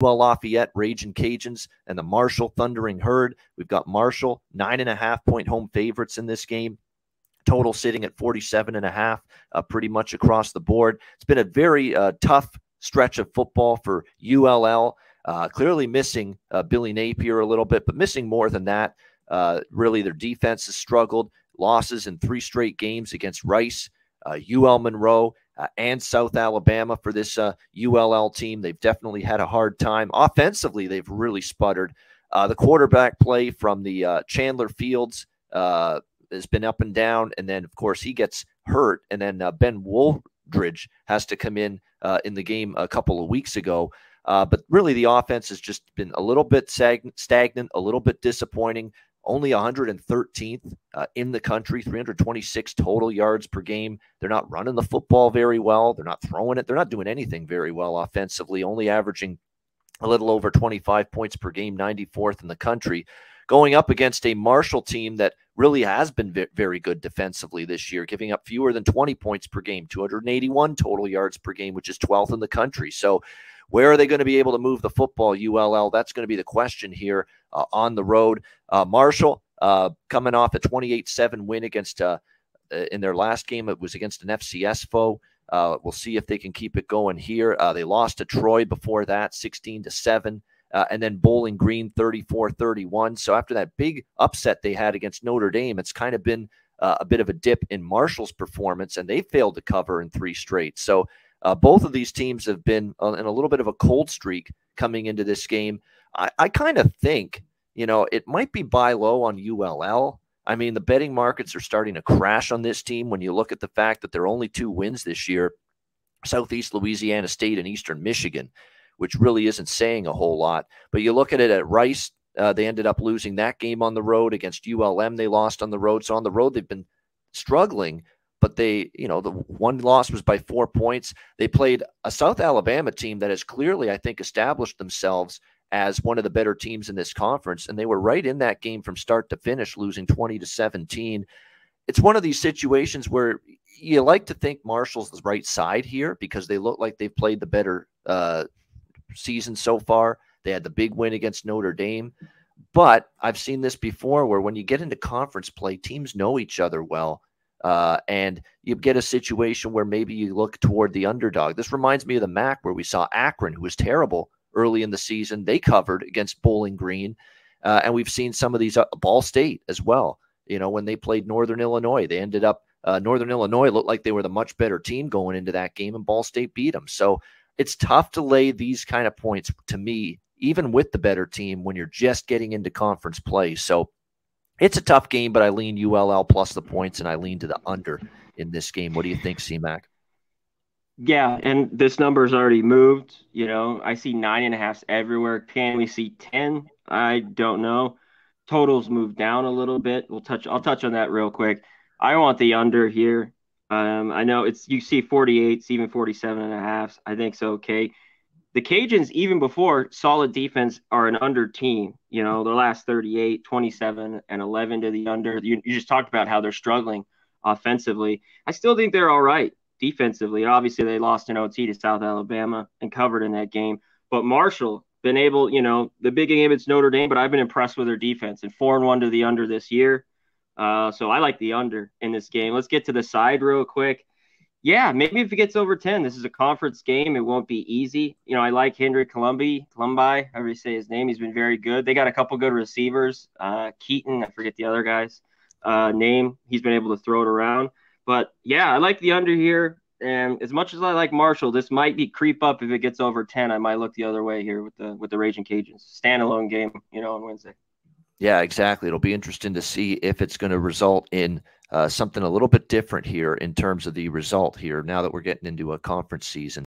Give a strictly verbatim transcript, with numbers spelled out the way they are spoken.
Well, Lafayette Ragin' Cajuns and the Marshall Thundering Herd. We've got Marshall, nine and a half point home favorites in this game. Total sitting at forty-seven and a half, uh, pretty much across the board. It's been a very uh, tough stretch of football for U L L. Uh, clearly missing uh, Billy Napier a little bit, but missing more than that. Uh, really, their defense has struggled. Losses in three straight games against Rice, uh, U L Monroe, Uh, and South Alabama for this uh, U L L team. They've definitely had a hard time. Offensively, they've really sputtered. Uh, the quarterback play from the uh, Chandler Fields uh, has been up and down. And then, of course, he gets hurt. And then uh, Ben Wooldridge has to come in uh, in the game a couple of weeks ago. Uh, but really, the offense has just been a little bit stagnant, a little bit disappointing. Only one hundred thirteenth uh, in the country, three hundred twenty-six total yards per game. They're not running the football very well. They're not throwing it. They're not doing anything very well offensively, only averaging a little over twenty-five points per game, ninety-fourth in the country. Going up against a Marshall team that really has been very good defensively this year, giving up fewer than twenty points per game, two hundred eighty-one total yards per game, which is twelfth in the country. So where are they going to be able to move the football, U L L? That's going to be the question here uh, on the road. Uh, Marshall uh, coming off a twenty-eight seven win against uh, in their last game. It was against an F C S foe. Uh, we'll see if they can keep it going here. Uh, they lost to Troy before that, sixteen to seven, uh, and then Bowling Green, thirty-four thirty-one. So after that big upset they had against Notre Dame, it's kind of been uh, a bit of a dip in Marshall's performance, and they failed to cover in three straight. So Uh, both of these teams have been uh, in a little bit of a cold streak coming into this game. I, I kind of think, you know, it might be buy low on U L L. I mean, the betting markets are starting to crash on this team when you look at the fact that there are only two wins this year, Southeast Louisiana State and Eastern Michigan, which really isn't saying a whole lot. But you look at it at Rice, uh, they ended up losing that game on the road. Against U L M, they lost on the road. So on the road, they've been struggling. But they, you know, the one loss was by four points. They played a South Alabama team that has clearly, I think, established themselves as one of the better teams in this conference. And they were right in that game from start to finish, losing twenty to seventeen. It's one of these situations where you like to think Marshall's the right side here because they look like they've played the better uh, season so far. They had the big win against Notre Dame. But I've seen this before where when you get into conference play, teams know each other well. Uh, and you get a situation where maybe you look toward the underdog. This reminds me of the M A C where we saw Akron, who was terrible early in the season. They covered against Bowling Green. Uh, and we've seen some of these uh, Ball State as well. You know, when they played Northern Illinois, they ended up uh, Northern Illinois looked like they were the much better team going into that game, and Ball State beat them. So it's tough to lay these kind of points to me, even with the better team when you're just getting into conference play. So it's a tough game, but I lean U L L plus the points, and I lean to the under in this game. What do you think, C-Mac? Yeah, and this number's already moved. You know, I see nine and a halfs everywhere. Can we see ten? I don't know. Totals moved down a little bit. We'll touch. I'll touch on that real quick. I want the under here. Um, I know it's you see forty-eights, even forty-seven and a halfs. I think so. Okay. The Cajuns, even before solid defense, are an under team. You know, their last thirty-eight, twenty-seven, and eleven to the under. You, you just talked about how they're struggling offensively. I still think they're all right defensively. Obviously, they lost an O T to South Alabama and covered in that game. But Marshall, been able, you know, the big game, it's Notre Dame, but I've been impressed with their defense. And four and one to the under this year. Uh, so I like the under in this game. Let's get to the side real quick. Yeah, maybe if it gets over ten, this is a conference game. It won't be easy. You know, I like Hendrick Colombi, Colombi, however you say his name. He's been very good. They got a couple good receivers. Uh, Keaton, I forget the other guy's uh, name. He's been able to throw it around. But, yeah, I like the under here. And as much as I like Marshall, this might be creep up. If it gets over ten, I might look the other way here with the with the Ragin' Cajuns. Standalone game, you know, on Wednesday. Yeah, exactly. It'll be interesting to see if it's going to result in uh, something a little bit different here in terms of the result here now that we're getting into a conference season.